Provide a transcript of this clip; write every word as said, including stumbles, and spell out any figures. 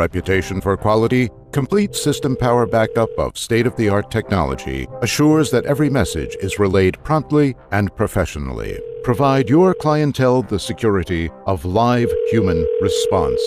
reputation for quality, complete system power backup of state-of-the-art technology assures that every message is relayed promptly and professionally. Provide your clientele the security of live human response.